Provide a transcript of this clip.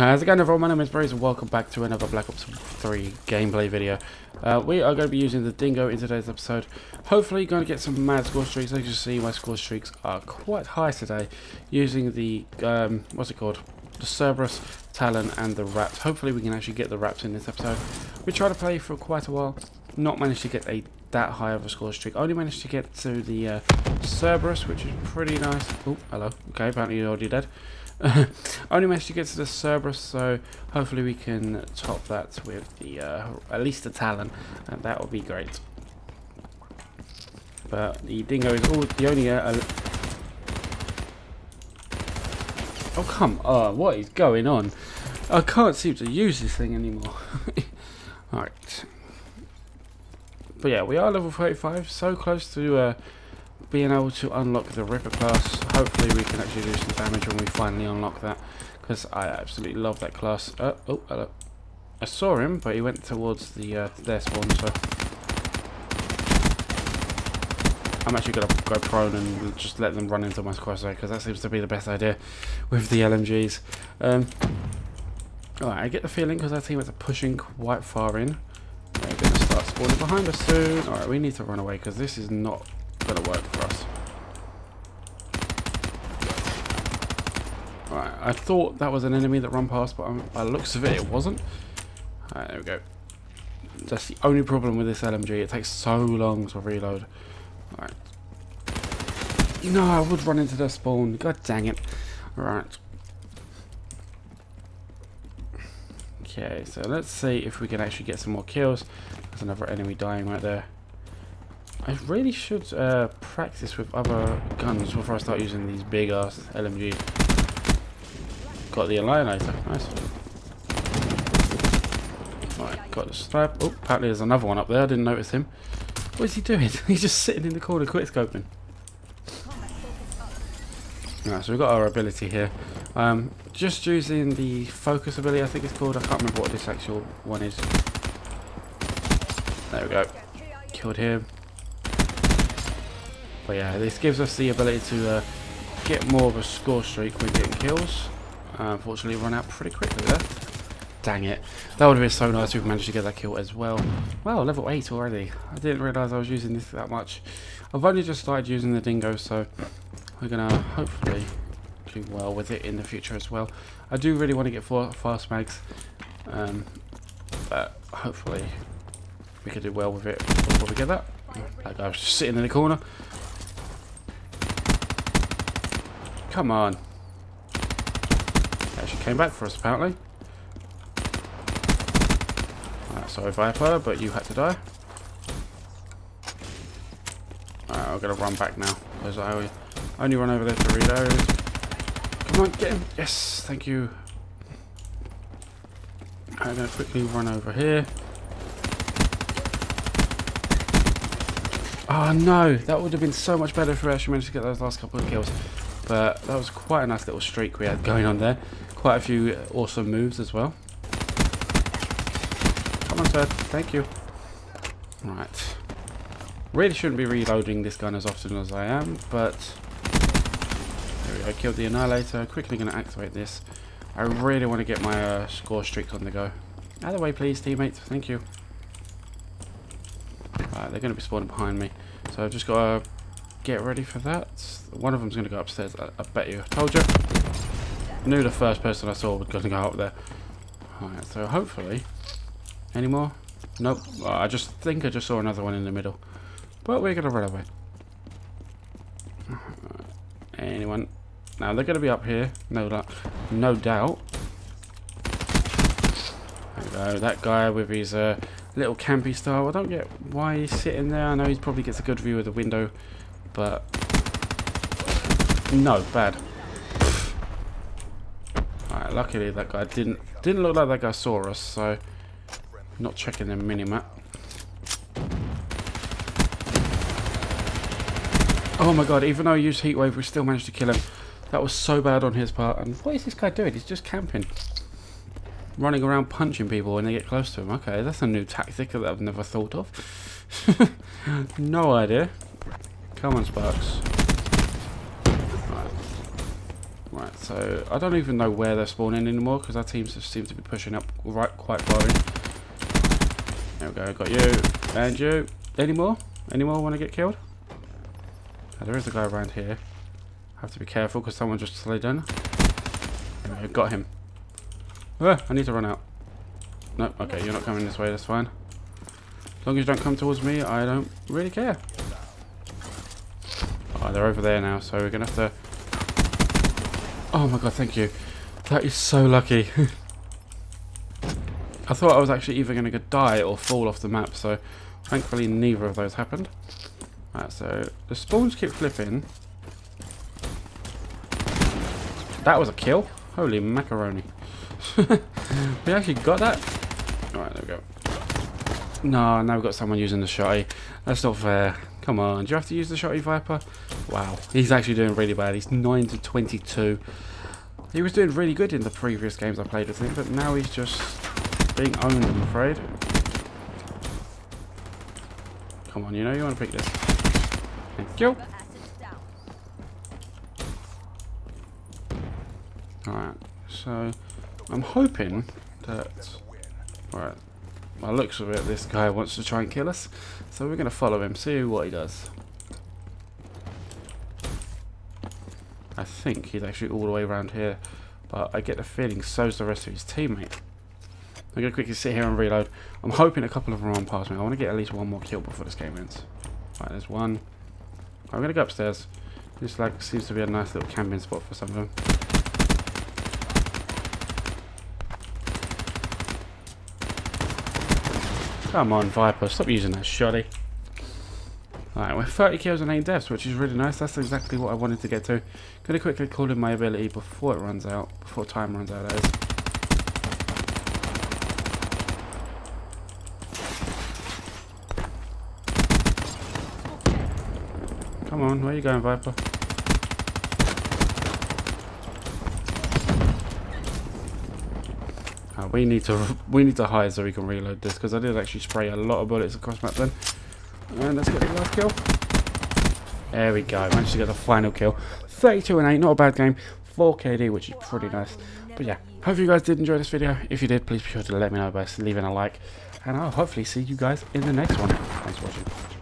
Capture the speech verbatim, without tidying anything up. How's it going, everyone? My name is Bruce and welcome back to another Black Ops three gameplay video. Uh, we are going to be using the Dingo in today's episode. Hopefully going to get some mad score streaks. As you can see, my score streaks are quite high today using the, um, what's it called? The Cerberus, Talon and the Raps. Hopefully we can actually get the Raps in this episode. We tried to play for quite a while, not managed to get a that high of a score streak. I only managed to get to the uh, Cerberus, which is pretty nice. Oh, hello. Okay, apparently you're already dead. I only managed to get to the Cerberus, so hopefully we can top that with the uh, at least the Talon, and that would be great. But the Dingo is all the only. Uh, oh come on! What is going on? I can't seem to use this thing anymore. All right. But yeah, we are level thirty-five, so close to uh, being able to unlock the Ripper class. Hopefully we can actually do some damage when we finally unlock that, because I absolutely love that class. Uh, oh, hello. I saw him, but he went towards the uh, their spawn, so I'm actually going to go prone and just let them run into my squad, because that seems to be the best idea with the L M Gs. Um, Alright, I get the feeling, because our teammates are pushing quite far in. They're going to start spawning behind us soon. Alright, we need to run away because this is not going to work for us. Alright, I thought that was an enemy that ran past, but um, by the looks of it, it wasn't. Alright, there we go. That's the only problem with this L M G. It takes so long to reload. Alright. No, I would run into the spawn. God dang it. Alright. Okay, so let's see if we can actually get some more kills. There's another enemy dying right there. I really should uh, practice with other guns before I start using these big ass L M Gs. Got the Alienator, nice. Alright, got the sniper. Oh, apparently there's another one up there, I didn't notice him. What is he doing? He's just sitting in the corner quickscoping. Alright, so we've got our ability here. Um, just using the focus ability, I think it's called. I can't remember what this actual one is. There we go. Killed him. But yeah, this gives us the ability to uh, get more of a score streak when getting kills. Uh, unfortunately, run out pretty quickly there. Dang it. That would have been so nice if we managed to get that kill as well. Wow, level eight already. I didn't realise I was using this that much. I've only just started using the Dingo, so we're going to hopefully do well with it in the future as well. I do really want to get four fast mags, um, but hopefully we could do well with it before we get that. That guy was just sitting in the corner. Come on. He actually came back for us apparently. Right, sorry Viper, but you had to die. Alright, I'm going to run back now, because I only run over there to reload. Come on, get him. Yes, thank you. I'm going to quickly run over here. Oh no, that would have been so much better if we actually managed to get those last couple of kills. But that was quite a nice little streak we had going on there. Quite a few awesome moves as well. Come on, sir. Thank you. Right. Really shouldn't be reloading this gun as often as I am, but... I killed the Annihilator. Quickly going to activate this. I really want to get my uh, score streak on the go. Out of the way, please, teammates. Thank you. Uh, they're going to be spawning behind me, so I've just got to get ready for that. One of them's going to go upstairs. I, I bet you. I told you. I knew the first person I saw was going to go up there. Alright, so hopefully, any more? Nope. Uh, I just think I just saw another one in the middle, but we're going to run away. Uh, anyone? Now they're going to be up here, no, no doubt. There we go, that guy with his uh, little campy style. I don't get why he's sitting there. I know he probably gets a good view of the window, but no, bad. Alright, luckily that guy didn't didn't look like that guy saw us, so not checking the minimap. Oh my god! Even though I used Heat wave, we still managed to kill him. That was so bad on his part. And what is this guy doing? He's just camping. Running around punching people when they get close to him. Okay, that's a new tactic that I've never thought of. No idea. Come on, Sparks. Right. Right, so I don't even know where they're spawning anymore because our teams just seem to be pushing up right quite far in. There we go, got you, and you. Any more? Any more want to get killed? Now, there is a guy around here. Have to be careful because someone just slid in. I got him. Ah, I need to run out. No, okay, you're not coming this way, that's fine. As long as you don't come towards me, I don't really care. Oh, they're over there now, so we're going to have to... Oh my god, thank you. That is so lucky. I thought I was actually either going to die or fall off the map, so thankfully neither of those happened. Alright, so the spawns keep flipping. That was a kill. Holy macaroni. We actually got that. Alright, there we go. No, now we've got someone using the Shotty. That's not fair. Come on, do you have to use the Shotty, Viper? Wow, he's actually doing really bad. He's nine to twenty-two. He was doing really good in the previous games I played with him, but now he's just being owned, I'm afraid. Come on, you know you want to pick this. Thank you. Alright, so I'm hoping that... Alright, by the looks of it, this guy wants to try and kill us. So we're going to follow him, see what he does. I think he's actually all the way around here, but I get the feeling so's the rest of his teammate. I'm going to quickly sit here and reload. I'm hoping a couple of them run past me. I want to get at least one more kill before this game ends. Right, there's one. I'm going to go upstairs. This like seems to be a nice little camping spot for some of them. Come on, Viper, stop using that Shotty. Alright, we're thirty kills and eight deaths, which is really nice. That's exactly what I wanted to get to. Gonna quickly call in my ability before it runs out, before time runs out, that is. Come on, where are you going, Viper? Oh, we need to we need to hide so we can reload this, because I did actually spray a lot of bullets across map then. And let's get the last kill. There we go, managed to get the final kill. thirty-two and eight, not a bad game. four K D, which is pretty nice. But yeah, hope you guys did enjoy this video. If you did, please be sure to let me know by leaving a like. And I'll hopefully see you guys in the next one. Thanks for watching.